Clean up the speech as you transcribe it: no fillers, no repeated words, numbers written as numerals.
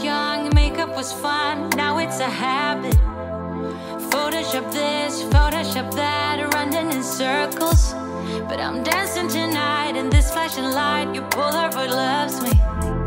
young, makeup was fun, now it's a habit. Photoshop this, Photoshop that, running in circles. But I'm dancing tonight in this flashing light. Your Polaroid loves me.